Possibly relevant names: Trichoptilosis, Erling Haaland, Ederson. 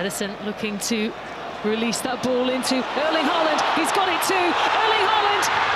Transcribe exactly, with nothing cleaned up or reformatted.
Ederson looking to release that ball into Erling Haaland. He's got it too. Erling Haaland!